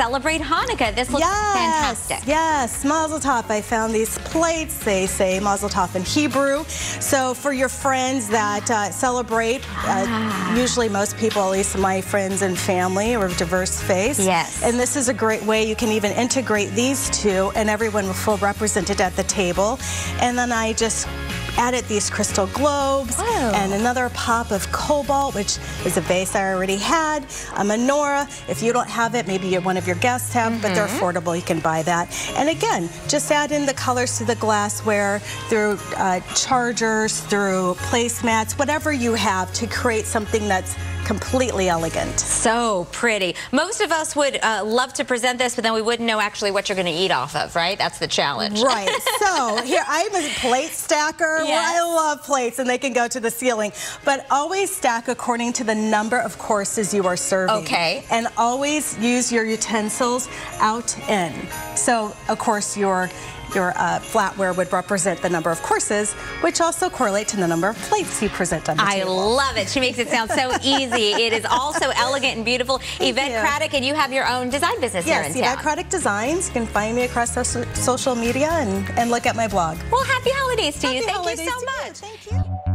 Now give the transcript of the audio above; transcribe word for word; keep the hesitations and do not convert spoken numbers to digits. celebrate Hanukkah. This looks yes, fantastic. Yes, Mazel Tov. I found these plates. They say Mazel Tov in Hebrew. So for your friends that uh, celebrate, ah. uh, usually most people, at least my friends and family, are of diverse faiths. Yes. And this is a great way. You can even integrate these two, and everyone will feel represented at the table. And then I just added these crystal globes oh. and another pop of cobalt, which is a vase I already had, a menorah. If you don't have it, maybe one of your guests have, mm-hmm. but they're affordable. You can buy that. And again, just add in the colors to the glassware through uh, chargers, through placemats, whatever you have to create something that's completely elegant. So pretty. Most of us would uh, love to present this, but then we wouldn't know actually what you're going to eat off of, right? That's the challenge. Right. So here, I'm a plate stacker. Yes. Well, I love plates, and they can go to the ceiling. But always stack according to the number of courses you are serving. Okay. And always use your utensils out in. So, of course, your Your uh, flatware would represent the number of courses, which also correlate to the number of plates you present on the I table. I love it. She makes it sound so easy. It is also elegant and beautiful. Thank Yvette you. Craddock, and you have your own design business yes, here in town. Yes, Yvette Craddock Designs. You can find me across social media and, and look at my blog. Well, happy holidays to happy you. Thank you so much. You. Thank you.